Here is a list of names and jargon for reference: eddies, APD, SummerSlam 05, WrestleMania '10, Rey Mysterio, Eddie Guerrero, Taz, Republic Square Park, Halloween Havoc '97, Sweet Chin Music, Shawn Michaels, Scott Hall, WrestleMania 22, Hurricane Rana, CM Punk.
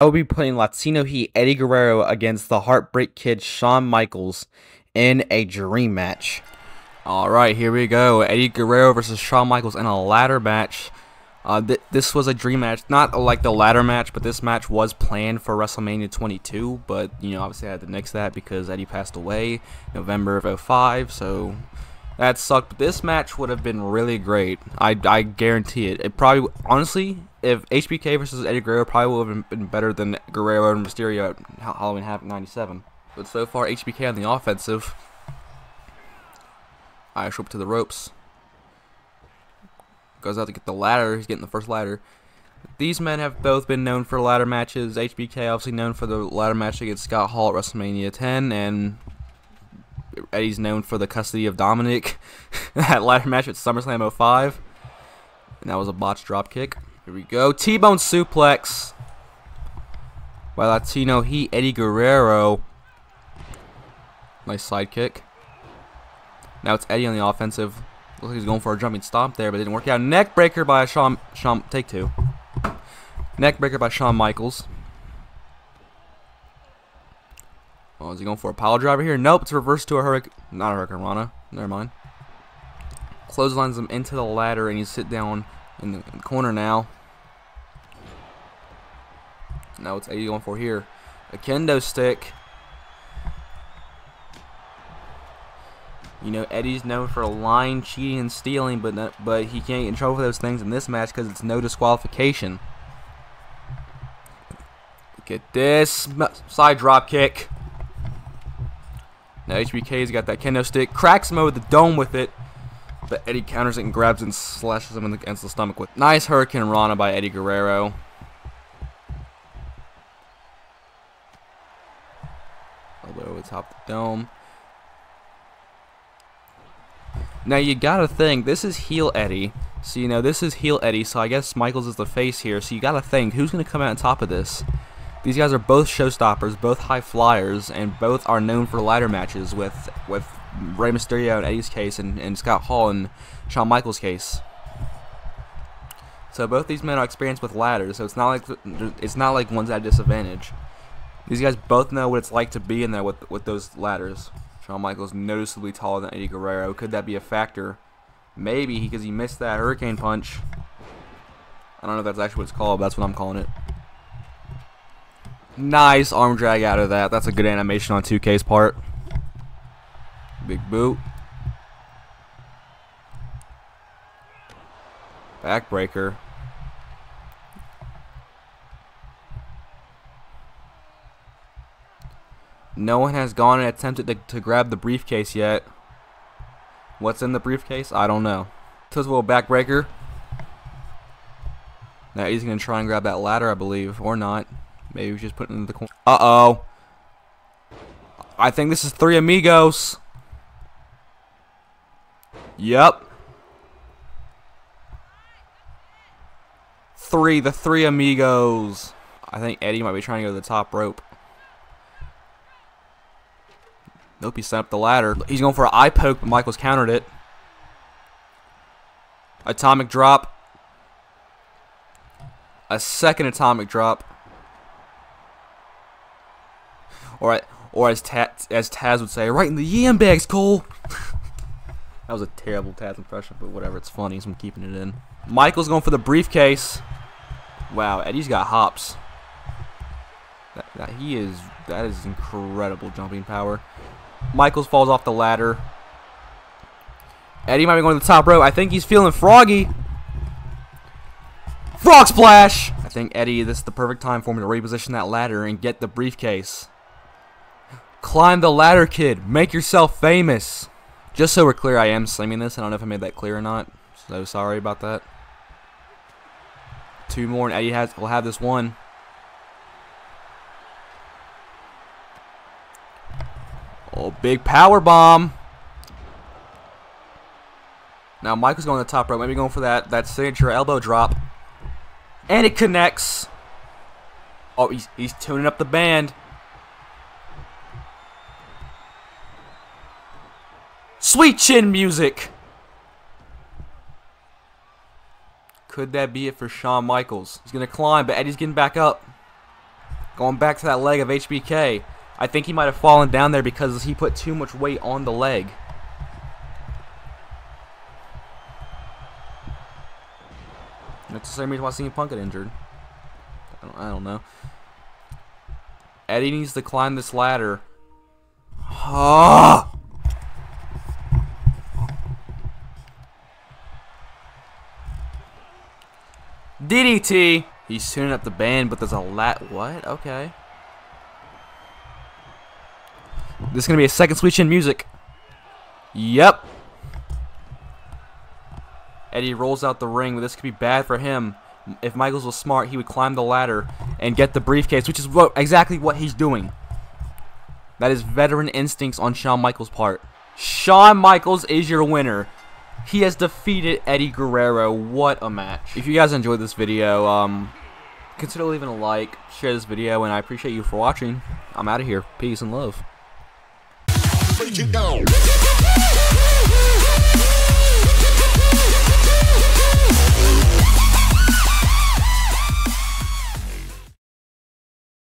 I will be putting Latino Heat Eddie Guerrero against the Heartbreak Kid Shawn Michaels in a dream match. Alright, here we go. Eddie Guerrero versus Shawn Michaels in a ladder match. This was a dream match. Not like the ladder match, but this match was planned for WrestleMania 22. But, you know, obviously I had to nix that because Eddie passed away November of 05. So that sucked. But this match would have been really great. I guarantee it. It probably, honestly, if HBK versus Eddie Guerrero probably would have been better than Guerrero and Mysterio at Halloween Havoc '97. But so far, HBK on the offensive. Irish whip to the ropes. Goes out to get the ladder. He's getting the first ladder. These men have both been known for ladder matches. HBK obviously known for the ladder match against Scott Hall at WrestleMania 10. And Eddie's known for the custody of Dominic. That ladder match at SummerSlam 05. And that was a botched drop kick. Here we go. T-bone suplex by Latino Heat Eddie Guerrero. Nice side kick. Now it's Eddie on the offensive. Looks like he's going for a jumping stomp there, but it didn't work out. Neck breaker by Shawn. Take two. Neck breaker by Shawn Michaels. Oh, is he going for a pile driver here? Nope. It's reversed to a hurricane. Not a hurricane Rana. Never mind. Clotheslines him into the ladder, and you sit down in the corner now. Now it's Eddie going for here. A kendo stick. You know, Eddie's known for lying, cheating, and stealing, but he can't get in trouble for those things in this match because it's no disqualification. Look at this. Side drop kick. Now HBK's got that kendo stick. Cracks him over the dome with it. But Eddie counters it and grabs and slashes him against the stomach with nice Hurricane Rana by Eddie Guerrero. All the way over the top of the dome. Now you gotta think, this is heel Eddie. So you know, this is heel Eddie, so I guess Michaels is the face here. So you gotta think, who's gonna come out on top of this? These guys are both showstoppers, both high flyers, and both are known for ladder matches with Rey Mysterio in Eddie's case and Scott Hall in Shawn Michaels' case. So both these men are experienced with ladders, so it's not like one's at a disadvantage. These guys both know what it's like to be in there with those ladders. Shawn Michaels noticeably taller than Eddie Guerrero. Could that be a factor? Maybe because he missed that hurricane punch. I don't know if that's actually what it's called, but that's what I'm calling it. Nice arm drag out of that. That's a good animation on 2K's part. Big boot. Backbreaker. No one has gone and attempted to grab the briefcase yet. What's in the briefcase? I don't know. Twisted backbreaker. Now he's going to try and grab that ladder, I believe. Or not. Maybe he's just putting it in the corner. Uh-oh. I think this is Three Amigos. Yep. The Three Amigos. I think Eddie might be trying to go to the top rope. Nope, he set up the ladder. He's going for an eye poke, but Michaels countered it. Atomic drop. A second atomic drop. Or as Taz would say, right in the yam bags, Cole. That was a terrible Taz impression, but whatever, it's funny, so I'm keeping it in. Michaels going for the briefcase. Wow, Eddie's got hops. That is incredible jumping power. Michaels falls off the ladder. Eddie might be going to the top rope. I think he's feeling froggy. Frog splash! I think, Eddie, this is the perfect time for him to reposition that ladder and get the briefcase. Climb the ladder, kid. Make yourself famous. Just so we're clear, I am slamming this. I don't know if I made that clear or not. So sorry about that. Two more, and Eddie will have this one. Oh, big power bomb. Now Michael's going to the top rope. Maybe going for that signature elbow drop. And it connects. Oh, he's tuning up the band. Sweet chin music. Could that be it for Shawn Michaels? He's going to climb, but Eddie's getting back up. Going back to that leg of HBK. I think he might have fallen down there because he put too much weight on the leg. That's the same reason why CM Punk got injured. I don't know. Eddie needs to climb this ladder. Oh! DDT! He's tuning up the band, but there's a lat. What? Okay. This is going to be a second Sweet Chin music. Yep. Eddie rolls out the ring, but this could be bad for him. If Michaels was smart, he would climb the ladder and get the briefcase, which is exactly what he's doing. That is veteran instincts on Shawn Michaels' part. Shawn Michaels is your winner. He has defeated Eddie Guerrero. What a match. If you guys enjoyed this video, consider leaving a like, share this video, and I appreciate you for watching. I'm out of here. Peace and love.